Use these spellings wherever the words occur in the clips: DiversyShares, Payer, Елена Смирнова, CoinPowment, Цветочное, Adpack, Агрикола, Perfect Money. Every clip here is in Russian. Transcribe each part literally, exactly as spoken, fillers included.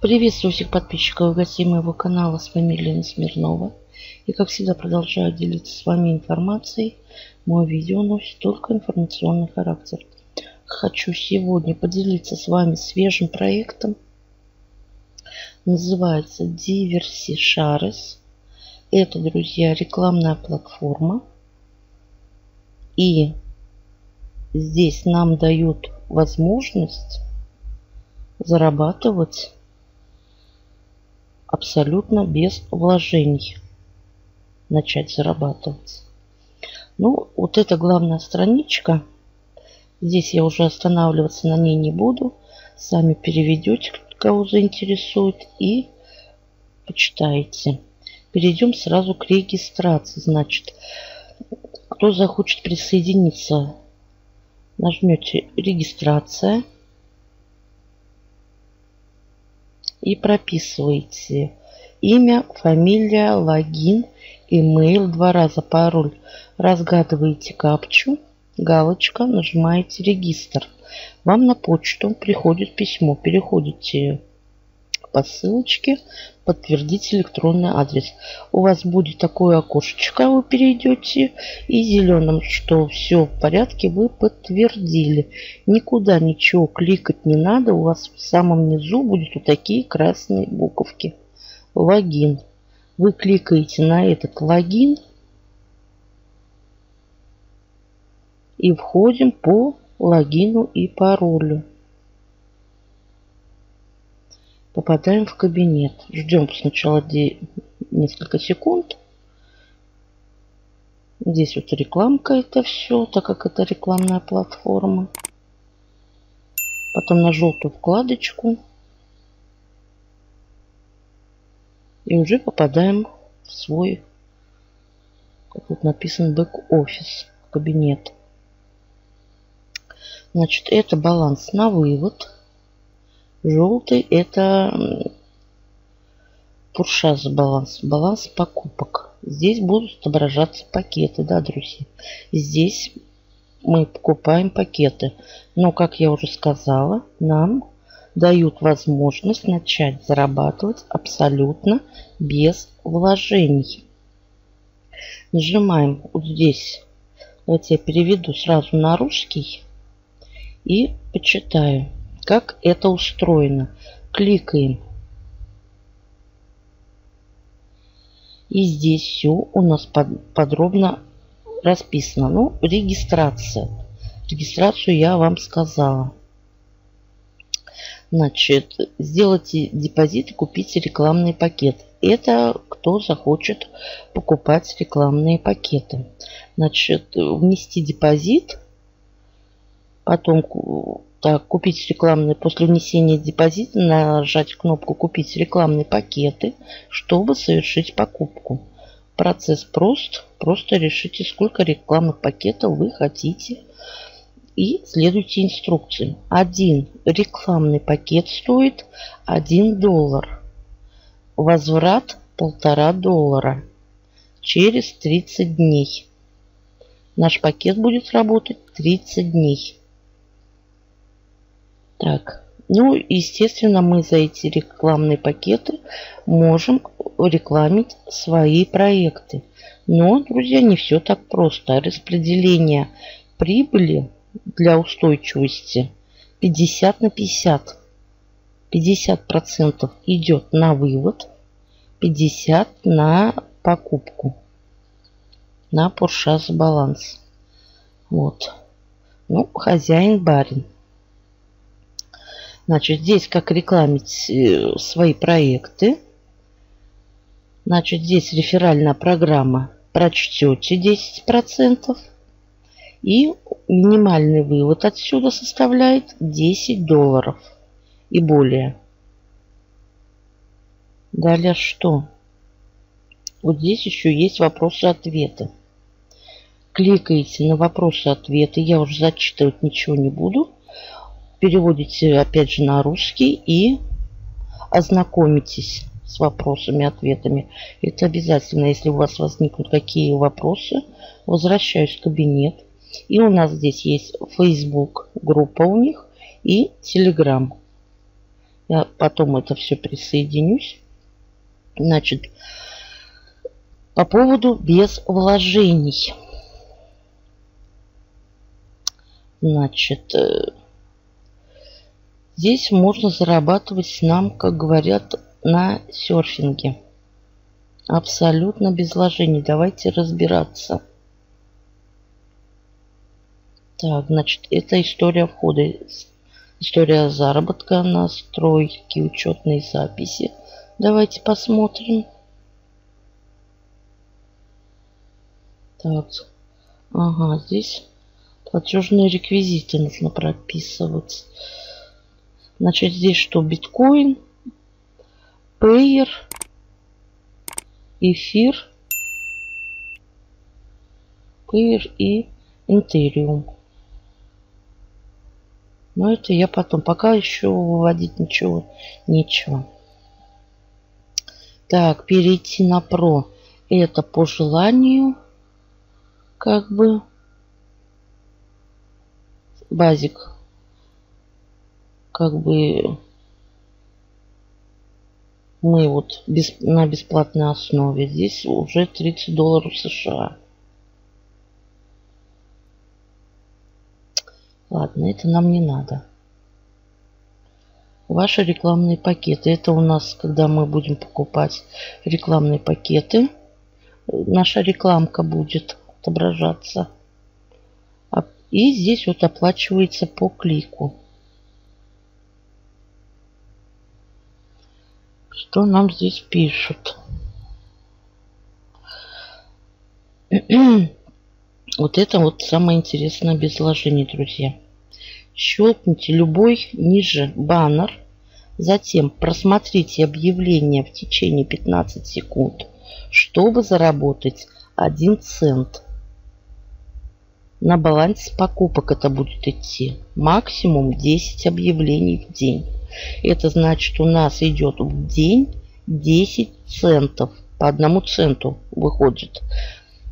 Приветствую всех подписчиков и гостей моего канала. С вами Елена Смирнова. И как всегда продолжаю делиться с вами информацией. Мое видео носит только информационный характер. Хочу сегодня поделиться с вами свежим проектом. Называется DiversyShares. Это, друзья, рекламная платформа. И здесь нам дают возможность зарабатывать абсолютно без вложений. Начать зарабатывать. Ну, вот это главная страничка. Здесь я уже останавливаться на ней не буду. Сами переведете, кого заинтересует, и почитаете. Перейдем сразу к регистрации. Значит, кто захочет присоединиться, нажмете «Регистрация». И прописываете имя, фамилия, логин, имейл, два раза пароль. Разгадываете капчу, галочка, нажимаете «Регистр». Вам на почту приходит письмо. Переходите по ссылочке, подтвердите электронный адрес. У вас будет такое окошечко, вы перейдете, и зеленым, что все в порядке, вы подтвердили. Никуда ничего кликать не надо. У вас в самом низу будут вот такие красные буковки. Логин. Вы кликаете на этот логин и входим по логину и паролю. Попадаем в кабинет. Ждем сначала несколько секунд. Здесь вот рекламка, это все, так как это рекламная платформа. Потом на желтую вкладочку. И уже попадаем в свой, как тут написано, бэк-офис, кабинет. Значит, это баланс на вывод. Желтый — это пуршаз баланс, баланс покупок. Здесь будут отображаться пакеты, да, друзья. Здесь мы покупаем пакеты. Но, как я уже сказала, нам дают возможность начать зарабатывать абсолютно без вложений. Нажимаем вот здесь. Давайте я переведу сразу на русский и почитаю, как это устроено. Кликаем. И здесь все у нас подробно расписано. Ну, регистрация. Регистрацию я вам сказала. Значит, сделайте депозит и купите рекламный пакет. Это кто захочет покупать рекламные пакеты. Значит, внести депозит. Потом... Так, купить рекламные, после внесения депозита нажать кнопку «Купить рекламные пакеты», чтобы совершить покупку. Процесс прост. Просто решите, сколько рекламных пакетов вы хотите, и следуйте инструкции. Один рекламный пакет стоит один доллар. Возврат полтора доллара через тридцать дней. Наш пакет будет работать тридцать дней. Так, ну, естественно, мы за эти рекламные пакеты можем рекламить свои проекты. Но, друзья, не все так просто. Распределение прибыли для устойчивости пятьдесят на пятьдесят. пятьдесят процентов идет на вывод, пятьдесят процентов на покупку, на пуршаз баланс. Вот. Ну, хозяин барин. Значит, здесь как рекламить свои проекты. Значит, здесь реферальная программа. Прочтете десять процентов. И минимальный вывод отсюда составляет десять долларов и более. Далее что? Вот здесь еще есть вопросы-ответы. Кликаете на вопросы-ответы. Я уже зачитывать ничего не буду. Переводите опять же на русский и ознакомитесь с вопросами, ответами. Это обязательно, если у вас возникнут какие вопросы. Возвращаюсь в кабинет. И у нас здесь есть Facebook, группа у них, и Telegram. Я потом это все присоединюсь. Значит, по поводу без вложений. Значит, здесь можно зарабатывать нам, как говорят, на серфинге. Абсолютно без вложений. Давайте разбираться. Так, значит, это история входа. История заработка, настройки, учетные записи. Давайте посмотрим. Так, ага, здесь платежные реквизиты нужно прописывать. Значит, здесь что? Биткоин, Payer, эфир, Payer и Интериум. Но это я потом. Пока еще выводить ничего нечего. Так, перейти на Pro. Это по желанию. Как бы. Базик. Как бы. Мы вот без, на бесплатной основе. Здесь уже тридцать долларов США. Ладно, это нам не надо. Ваши рекламные пакеты. Это у нас, когда мы будем покупать рекламные пакеты. Наша рекламка будет отображаться. И здесь вот оплачивается по клику. Что нам здесь пишут? Вот это вот самое интересное без вложений, друзья. Щелкните любой ниже баннер. Затем просмотрите объявление в течение пятнадцати секунд, чтобы заработать один цент. На баланс покупок это будет идти. Максимум десять объявлений в день. Это значит, у нас идет в день десять центов. По одному центу выходит.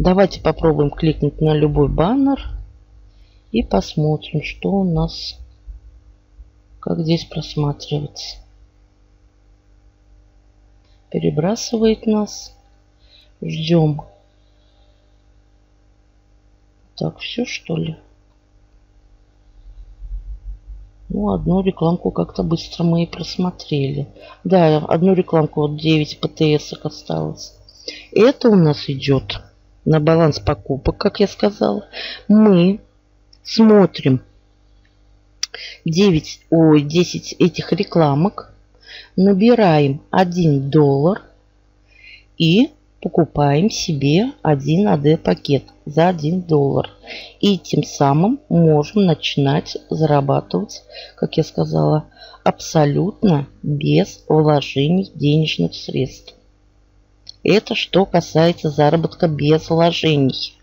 Давайте попробуем кликнуть на любой баннер и посмотрим, что у нас, как здесь просматривается. Перебрасывает нас. Ждем. Так, все что ли? Ну, одну рекламку как-то быстро мы и просмотрели. Да, одну рекламку, вот девять ПТС осталось. Это у нас идет на баланс покупок, как я сказала. Мы смотрим девять, ой, десять этих рекламок. Набираем один доллар. И покупаем себе один АД-пакет за один доллар. И тем самым можем начинать зарабатывать, как я сказала, абсолютно без вложений денежных средств. Это что касается заработка без вложений.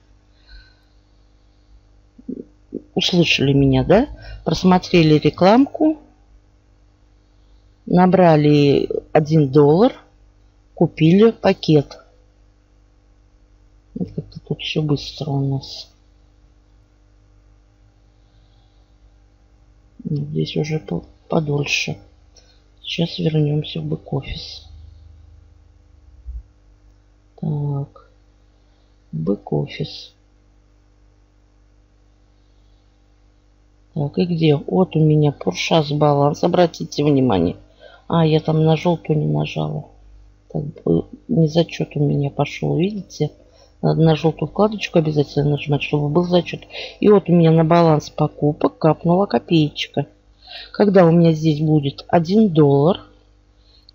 Услышали меня, да? Просмотрели рекламку, набрали один доллар, купили пакет. Вот как-то тут все быстро у нас. Здесь уже подольше. Сейчас вернемся в бэк-офис. Так, бэк-офис. Так, и где? Вот у меня пуршас баланс. Обратите внимание. А, я там на желтую не нажала. Так, не зачет у меня пошел, видите? Надо на желтую вкладочку обязательно нажимать, чтобы был зачет. И вот у меня на баланс покупок капнула копеечка. Когда у меня здесь будет один доллар,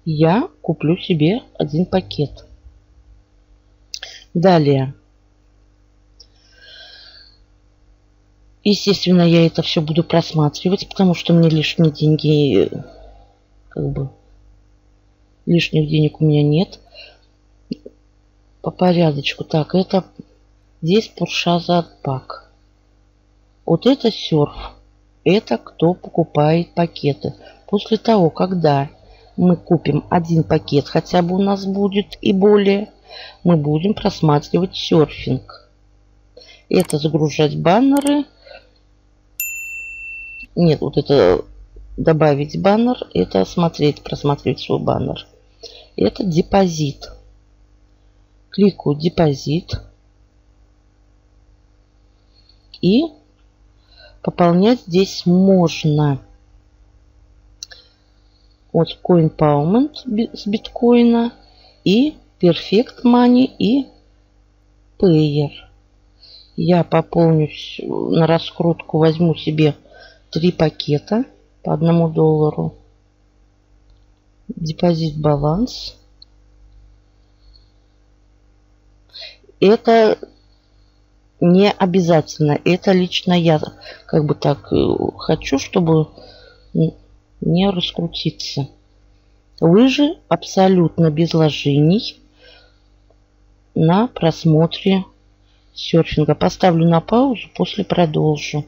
я куплю себе один пакет. Далее. Естественно, я это все буду просматривать, потому что мне лишние деньги, как бы, лишних денег у меня нет. По порядочку. Так, это здесь пуршаза Adpack. Вот это серф. Это кто покупает пакеты. После того, когда мы купим один пакет, хотя бы у нас будет и более, мы будем просматривать серфинг. Это загружать баннеры. Нет, вот это добавить баннер, это осмотреть, просмотреть свой баннер. Это депозит. Кликаю депозит. И пополнять здесь можно от CoinPowment с биткоина и Perfect Money и Payer. Я пополнюсь на раскрутку, возьму себе три пакета по одному доллару. Депозит баланс. Это не обязательно. Это лично я как бы так хочу, чтобы не раскрутиться. Вы же абсолютно без вложений на просмотре серфинга. Поставлю на паузу, после продолжу.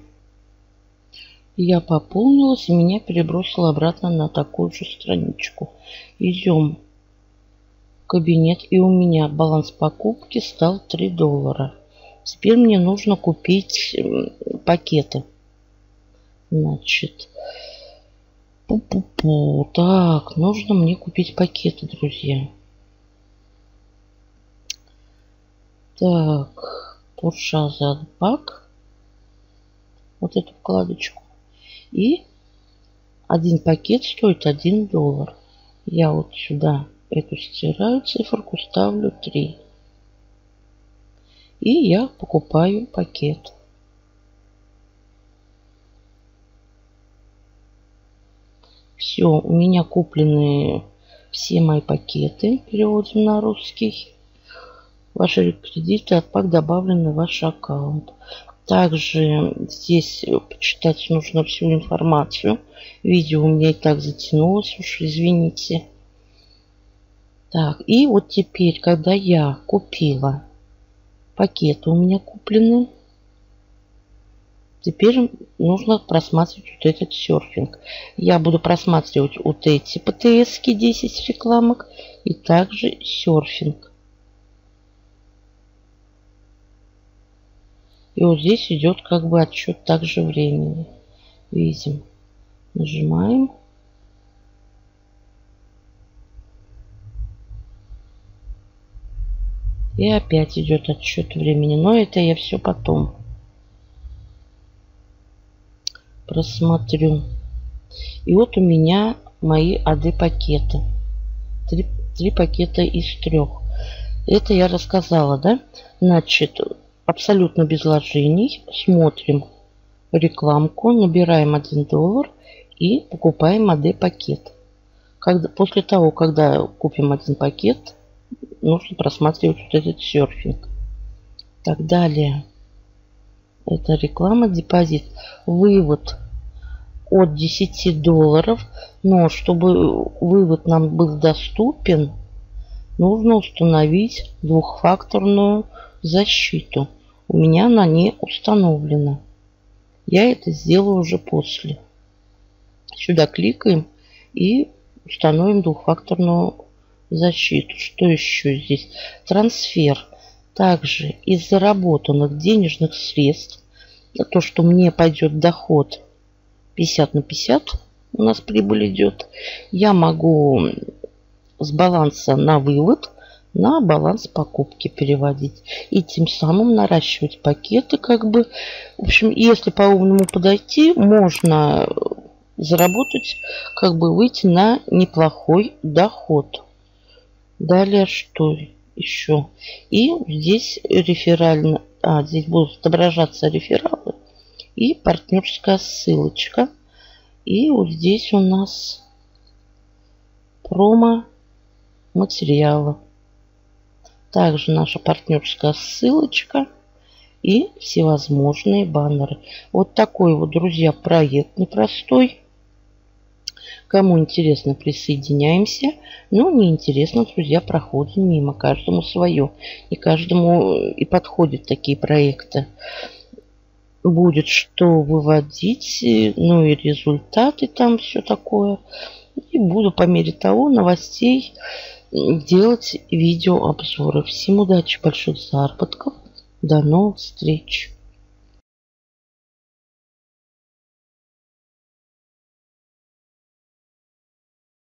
Я пополнилась и меня перебросило обратно на такую же страничку. Идем в кабинет, и у меня баланс покупки стал три доллара. Теперь мне нужно купить пакеты. Значит, пу-пу-пу. Так, нужно мне купить пакеты, друзья. Так, пурша за Adpack. Вот эту вкладочку. И один пакет стоит один доллар. Я вот сюда эту стираю, циферку ставлю три. И я покупаю пакет. Все, у меня куплены все мои пакеты. Переводим на русский. Ваши кредиты Adpack добавлены в ваш аккаунт. Также здесь почитать нужно всю информацию. Видео у меня и так затянулось, уж извините. Так, и вот теперь, когда я купила, пакеты у меня куплены. Теперь нужно просматривать вот этот серфинг. Я буду просматривать вот эти ПТСки, десять рекламок и также серфинг. И вот здесь идет как бы отсчет также времени. Видим. Нажимаем. И опять идет отсчет времени. Но это я все потом просмотрю. И вот у меня мои эй ди пакеты. Три, три пакета из трех. Это я рассказала, да? Значит, абсолютно без вложений. Смотрим рекламку. Набираем один доллар и покупаем эй ди пакет. Когда, после того, когда купим один пакет, нужно просматривать вот этот серфинг. Так, далее. Это реклама, депозит. Вывод от десяти долларов. Но чтобы вывод нам был доступен, нужно установить двухфакторную защиту. У меня она не установлена. Я это сделаю уже после. Сюда кликаем и установим двухфакторную защиту. Что еще здесь? Трансфер. Также из заработанных денежных средств, то, что мне пойдет доход пятьдесят на пятьдесят, у нас прибыль идет, я могу с баланса на вывод на баланс покупки переводить. И тем самым наращивать пакеты как бы. В общем, если по-умному подойти, можно заработать, как бы выйти на неплохой доход. Далее что еще? И здесь реферально, а, здесь будут отображаться рефералы и партнерская ссылочка. И вот здесь у нас промо материалы. Также наша партнерская ссылочка и всевозможные баннеры. Вот такой вот, друзья, проект непростой. Кому интересно, присоединяемся. Ну, не интересно, друзья, проходим мимо. Каждому свое. И каждому и подходят такие проекты. Будет что выводить. Ну и результаты там, все такое. И буду по мере того новостей делать видеообзоры. Всем удачи, больших заработков. До новых встреч.